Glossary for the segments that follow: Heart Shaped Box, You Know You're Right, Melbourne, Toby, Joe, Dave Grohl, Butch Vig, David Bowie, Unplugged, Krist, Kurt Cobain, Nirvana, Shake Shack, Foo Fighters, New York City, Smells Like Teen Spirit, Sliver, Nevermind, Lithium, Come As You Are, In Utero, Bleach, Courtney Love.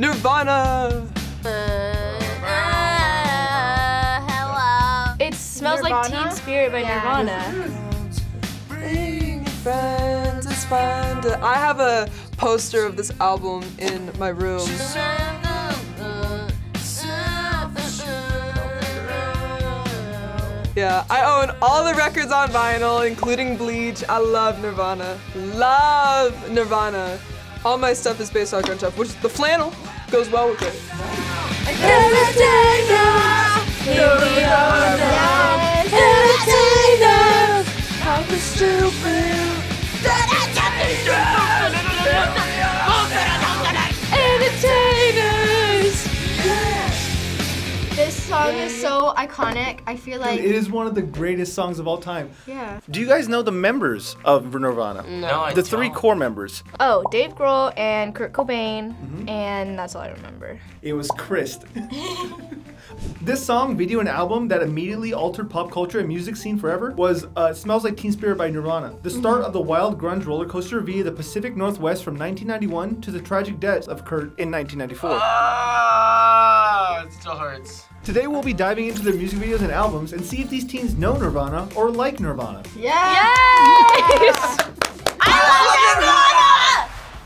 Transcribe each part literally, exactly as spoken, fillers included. Nirvana! Uh, uh, hello. It Smells Nirvana? Like Teen Spirit by yeah. Nirvana. I have a poster of this album in my room. Yeah, I own all the records on vinyl, including Bleach. I love Nirvana. Love Nirvana. All my stuff is based on grunge stuff, which the flannel goes well with it. This song is so iconic. I feel like it is one of the greatest songs of all time. Yeah. Do you guys know the members of Nirvana? No, I don't. The three core members. Oh, Dave Grohl and Kurt Cobain, mm-hmm. and that's all I remember. It was Krist. This song, video, and album that immediately altered pop culture and music scene forever was uh, Smells Like Teen Spirit by Nirvana. The start of the wild grunge roller coaster via the Pacific Northwest from nineteen ninety-one to the tragic death of Kurt in nineteen ninety-four. Ah, it still hurts. Today we'll be diving into their music videos and albums and see if these teens know Nirvana or like Nirvana. Yes! Yes!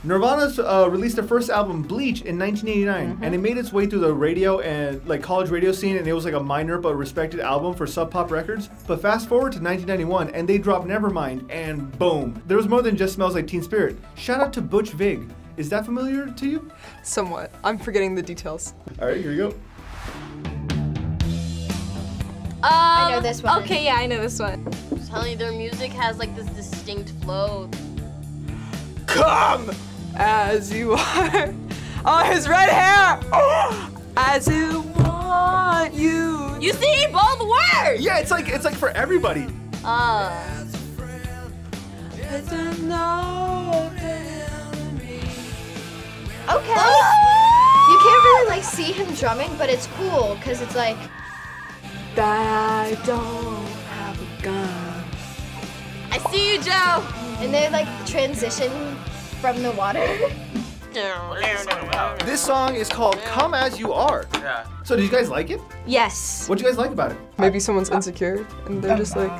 Nirvana uh, released their first album, Bleach, in nineteen eighty-nine, mm-hmm. and it made its way through the radio and like college radio scene, and it was like a minor but respected album for Sub Pop Records. But fast forward to nineteen ninety-one, and they dropped Nevermind, and boom. There was more than just Smells Like Teen Spirit. Shout out to Butch Vig. Is that familiar to you? Somewhat. I'm forgetting the details. All right, here we go. Um, I know this one. Okay, yeah, I know this one. I'm telling you, their music has like this distinct flow. Come as you are. Oh, his red hair. Oh, as you want you. You see both words. Yeah, it's like it's like for everybody. Uh. As a friend, as an old enemy. Okay. Oh! You can't really like see him drumming, but it's cool because it's like. I don't have a gun. I see you, Joe. And they like transition from the water. This song is called Come As You Are. Yeah. So did you guys like it? Yes. What do you guys like about it? Maybe someone's insecure and they're just like,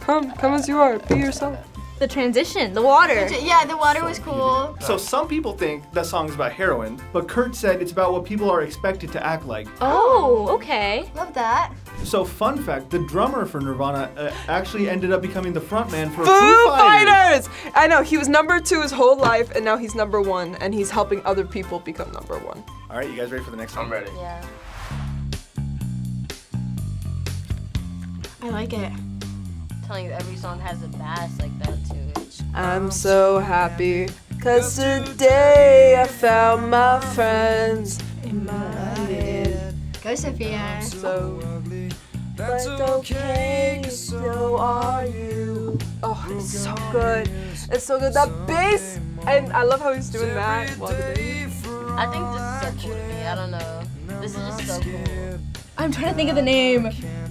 come, come as you are, be yourself. The transition, the water. Yeah, the water was cool. So some people think that song is about heroin, but Kurt said it's about what people are expected to act like. Oh, okay. Love that. So fun fact, the drummer for Nirvana uh, actually ended up becoming the frontman for Foo, Foo Fighters. Fighters! I know, he was number two his whole life, and now he's number one, and he's helping other people become number one. All right, you guys ready for the next one? I'm ready. Yeah. I like it. I'm telling you, every song has a bass like that too. I'm so happy, cause today I found my friends in my head. Go, Sophia. I'm so ugly. That's okay, cause so are you. Oh, it's so good. It's so good. That bass! And I love how he's doing that. Wow, I think this is so cool to me. I don't know. This is just so cool. I'm trying to think of the name.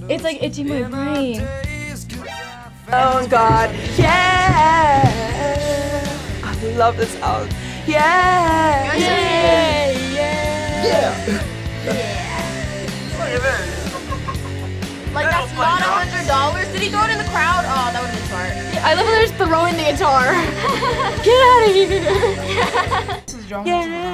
It's like itching my brain. Oh God, yeah! I love this album. Yeah! Yeah! Yeah! Yeah! Yeah! Look at this. Like that's not a hundred dollars. Did he throw it in the crowd? Oh, that would have been smart. Yeah, I love how they're just throwing the guitar. Get out of here! This is drunk. Yeah.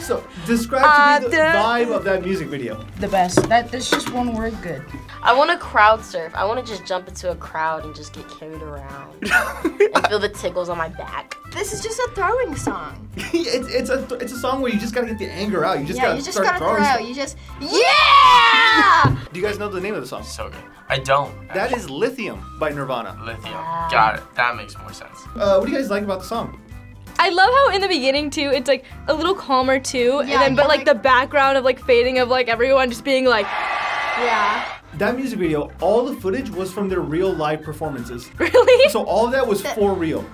So describe uh, to me the vibe of that music video. The best. That there's just one word, good. I want to crowd surf. I want to just jump into a crowd and just get carried around and feel the tickles on my back. This is just a throwing song. it's it's a it's a song where you just gotta get the anger out. You just yeah, gotta you just start gotta throwing. Throw. You just yeah. Do you guys know the name of the song? So good. I don't. Actually. That is Lithium by Nirvana. Lithium. Yeah. Got it. That makes more sense. Uh, what do you guys like about the song? I love how in the beginning too, it's like a little calmer too, yeah, and then but like, like the background of like fading of like everyone just being like yeah. That music video, all the footage was from their real live performances. Really? So all of that was for real.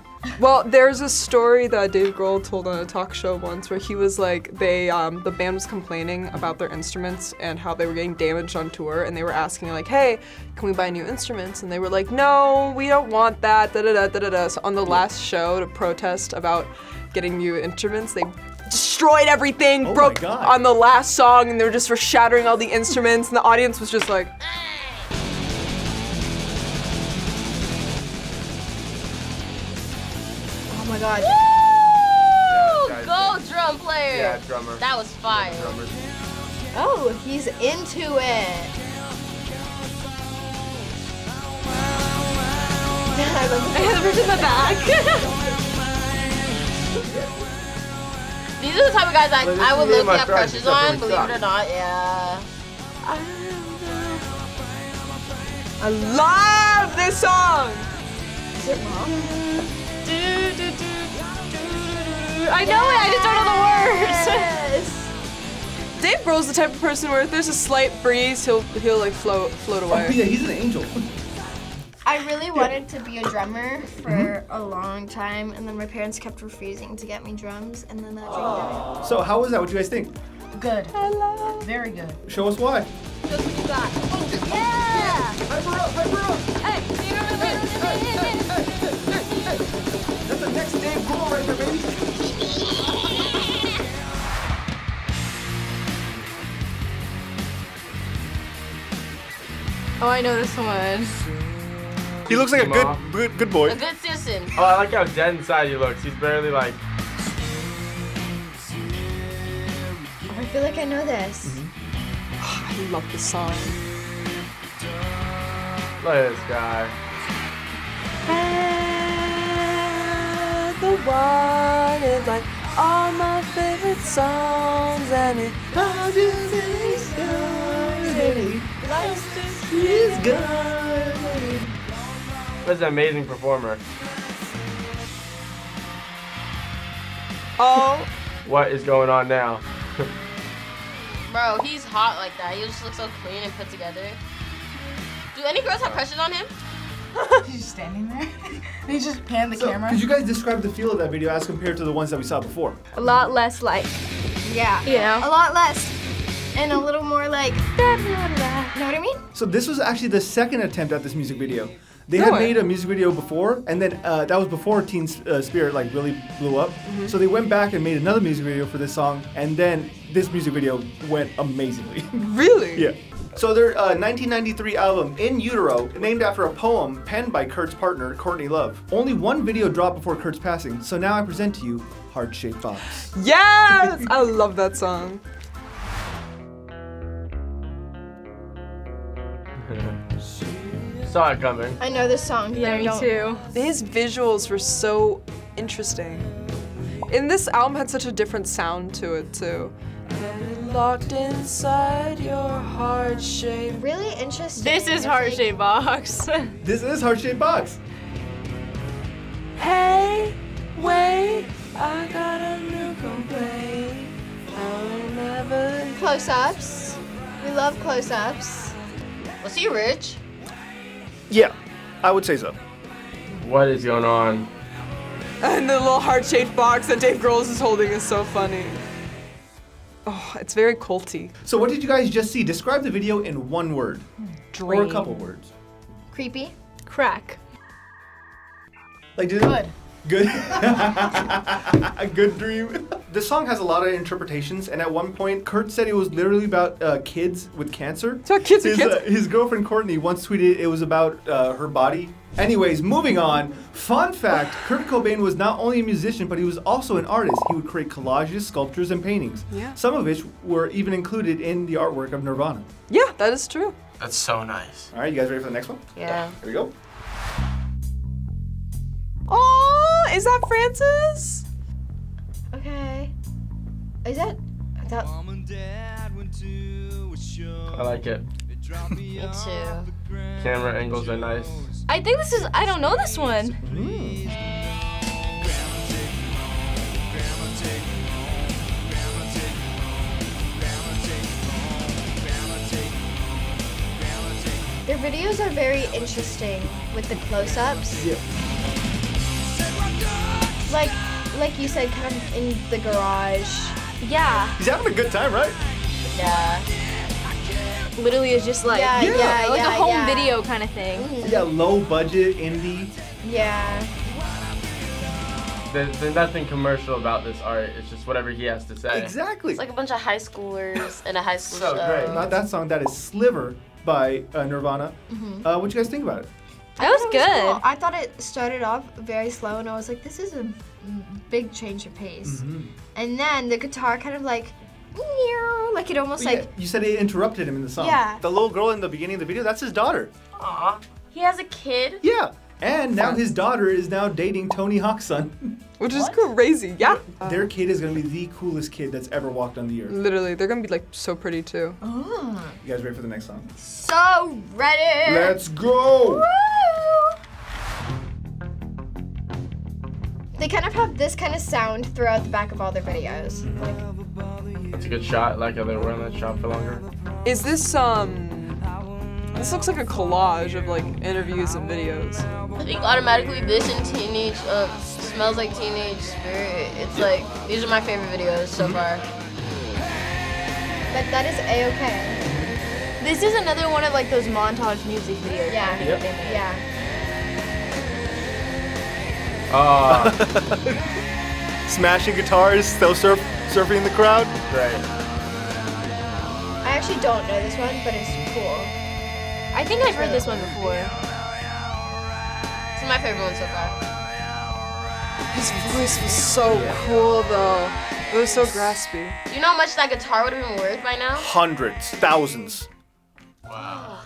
Well, there's a story that Dave Grohl told on a talk show once where he was like, they, um, the band was complaining about their instruments and how they were getting damaged on tour, and they were asking like, hey, can we buy new instruments? And they were like, no, we don't want that, da da da da da. So on the last show to protest about getting new instruments, they just destroyed everything, oh broke on the last song, and they were just for shattering all the instruments, and the audience was just like... Oh my god. Woo! Yeah, go did. drum player! Yeah, drummer. That was fire. Yeah, oh, he's into it. I love the person in the back. These are the type of guys I, I would look up crushes on, believe it or not, yeah. I don't know. I love this song! Is it wrong? I know it, I just don't know the words! Yes. Dave Grohl's the type of person where if there's a slight breeze, he'll, he'll like float, float away. Oh yeah, he's an angel. I really wanted to be a drummer for mm-hmm. a long time, and then my parents kept refusing to get me drums, and then that dream died. So how was that? What do you guys think? Good. Hello. Very good. Show us why. Show us what you got. Oh, yeah! Hyper up, hyper up! Hey, hey, hey, hey, hey, hey, hey. That's the next Dave Grohl right there, baby. Oh, I know this one. He looks like a good, good, good boy. A good citizen. Oh, I like how dead inside he looks. He's barely like... I feel like I know this. Mm-hmm. I love this song. Look at this guy. And the one is like all my favorite songs, and it touches me so, and he likes to see his gun. That's an amazing performer. Oh. What is going on now? Bro, he's hot like that. He just looks so clean and put together. Do any girls have crushes on him? He's just standing there. They just pan the so, camera. Could you guys describe the feel of that video as compared to the ones that we saw before? A lot less like. Yeah. You know? A lot less. And a little more like. You know what I mean? So this was actually the second attempt at this music video. They no had way. made a music video before, and then uh, that was before Teen uh, Spirit like really blew up. Mm-hmm. So they went back and made another music video for this song, and then this music video went amazingly. Really? Yeah. So their uh, nineteen ninety-three album, In Utero, named after a poem penned by Kurt's partner, Courtney Love. Only one video dropped before Kurt's passing, so now I present to you Heart Shaped Box. Yes! I love that song. Saw it coming. I know this song. Yeah, me too. His visuals were so interesting. And this album had such a different sound to it too. Locked inside your heart shape. Really interesting. This is Heart Shaped Box. This is Heart Shaped Box. Hey, wait, I got a new complaint. I'll never. Close-ups. We love close-ups. Was he rich? Yeah, I would say so. What is going on? And the little heart-shaped box that Dave Grohl is holding is so funny. Oh, it's very culty. So what did you guys just see? Describe the video in one word. Dream. Or a couple words. Creepy. Crack. Like, did Good. It, good? A good dream. This song has a lot of interpretations, and at one point, Kurt said it was literally about uh, kids with cancer. So kids his, with cancer. Uh, his girlfriend Courtney once tweeted it was about uh, her body. Anyways, moving on. Fun fact, Kurt Cobain was not only a musician, but he was also an artist. He would create collages, sculptures, and paintings. Yeah. Some of which were even included in the artwork of Nirvana. Yeah, that is true. That's so nice. All right, you guys ready for the next one? Yeah. Here we go. Oh, is that Francis? Okay. Is that? I thought. I like it. Me too. Camera angles are nice. I think this is. I don't know this one. Mm. Their videos are very interesting with the close-ups. Yeah. Like. Like you said, kind of in the garage. Yeah. He's having a good time, right? Yeah. Literally, it's just like yeah, yeah, yeah, like yeah, a home yeah. video kind of thing. Mm-hmm. Yeah, low budget indie. Yeah. There's, there's nothing commercial about this art. It's just whatever he has to say. Exactly. It's like a bunch of high schoolers in a high school so show. Great. Not that song. That is Sliver by uh, Nirvana. Mm-hmm. uh, what do you guys think about it? That was, was good. Cool. I thought it started off very slow, and I was like, this is a big change of pace. Mm-hmm. And then the guitar kind of like, like it almost well, like... Yeah, you said it interrupted him in the song. Yeah. The little girl in the beginning of the video, that's his daughter. Aw. He has a kid? Yeah. And now his daughter is now dating Tony Hawk's son. Which is what? Crazy, yeah. Their kid is going to be the coolest kid that's ever walked on the earth. Literally, they're going to be like so pretty too. Oh. You guys ready for the next song? So ready! Let's go! Woo! They kind of have this kind of sound throughout the back of all their videos. Like, that's a good shot, like how they're wearing that shot for longer. Is this, um... This looks like a collage of like interviews and videos. I think automatically this and Teenage, uh, Smells Like Teenage Spirit. It's like, these are my favorite videos so far. But that is A-okay. This is another one of like those montage music videos. Yeah, yep. yeah. Uh. Smashing guitars, still surf surfing in the crowd. Right. I actually don't know this one, but it's cool. I think I've heard this one before. It's my favorite one so far. His voice was so cool though. It was so graspy. You know how much that guitar would have been worth by now? Hundreds, thousands. Wow.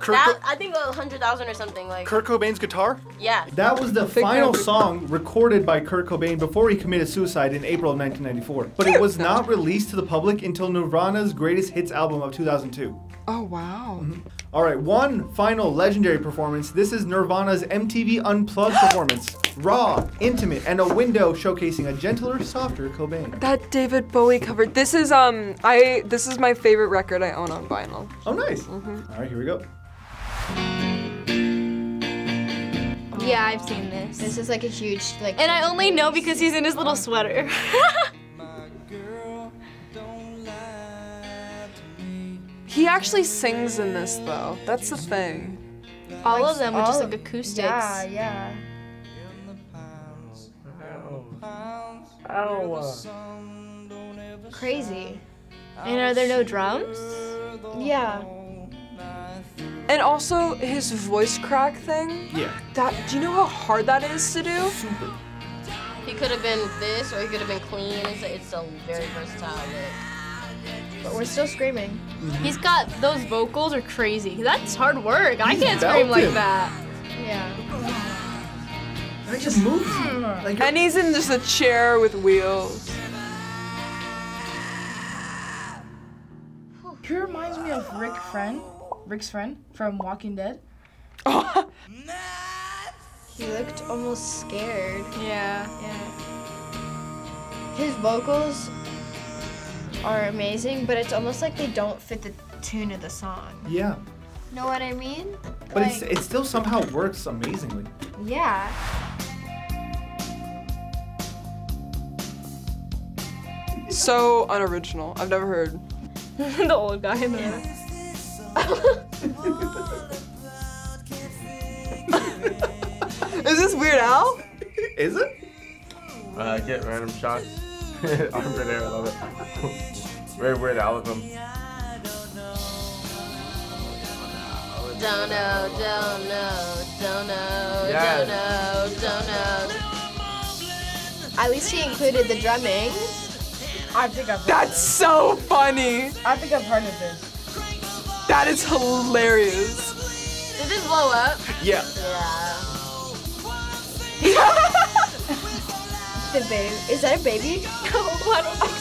Kurt that, I think a hundred thousand or something like. Kurt Cobain's guitar? Yeah. That was the final song recorded by Kurt Cobain before he committed suicide in April of nineteen ninety-four. But it was not released to the public until Nirvana's Greatest Hits album of two thousand two. Oh wow. Mm-hmm. All right, one final legendary performance. This is Nirvana's M T V Unplugged performance. Raw, intimate, and a window showcasing a gentler, softer Cobain. That David Bowie covered. This is um, I. This is my favorite record I own on vinyl. Oh, nice. Mm-hmm. All right, here we go. Yeah, I've seen this. This is like a huge like. And I only know because he's in his little sweater. He actually sings in this though. That's the thing. All like, of them are just like acoustics. Yeah, yeah. Ow. Ow. Crazy. And are there no drums? Yeah. And also his voice crack thing. Yeah. That. Do you know how hard that is to do? Super. He could have been this, or he could have been clean. It's a, it's a very versatile look. But we're still screaming. Mm-hmm. He's got, those vocals are crazy. That's hard work. He's I can't belted. Scream like that. Yeah. It just moves. Mm. Like and he's in just a chair with wheels. He reminds me of Rick Friend, Rick's friend from Walking Dead. Oh. He looked almost scared. Yeah. Yeah. His vocals are amazing, but it's almost like they don't fit the tune of the song. Yeah. Know what I mean? But like, it's, it still somehow works amazingly. Yeah. So unoriginal. I've never heard. The old guy in the yeah. Is this Weird Al? Is it? Uh, get random shots. I'm right there, I love it. Very weird album. Don't know, don't know, don't know, yes. Don't know, don't know. At least he included the drumming. I think I've heard That's this. so funny. I think I've heard of this. That is hilarious. Did this blow up? Yeah. Yeah. The baby. Is that a baby? No, I don't think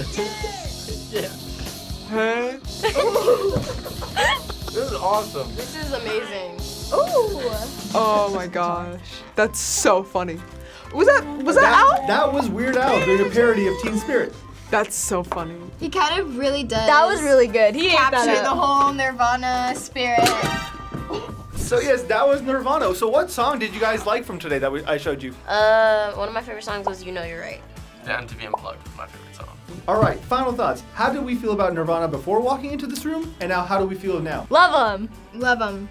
so. Yeah. Huh? This is awesome. This is amazing. Ooh. Oh my gosh. That's so funny. Was that was that, that Al? That was Weird Al doing a parody of Teen Spirit. That's so funny. He kind of really does. That was really good. He captured the whole Nirvana spirit. So yes, that was Nirvana. So what song did you guys like from today that we, I showed you? Uh, one of my favorite songs was You Know You're Right. And M T V Unplugged was my favorite song. All right, final thoughts. How did we feel about Nirvana before walking into this room? And now how do we feel now? Love them. Love them.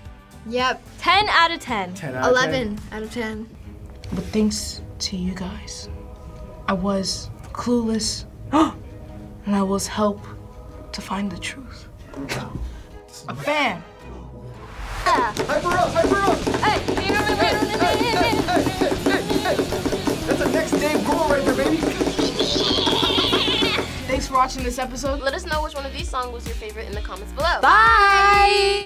Yep. ten out of ten. ten out of eleven ten. out of ten. But thanks to you guys, I was clueless and I was helped to find the truth. A fan. Uh, hyper up, hyper up! Hey, hey, hey, hey, hey, hey, hey. That's the next Dave Grohl right there, baby. Thanks for watching this episode. Let us know which one of these songs was your favorite in the comments below. Bye!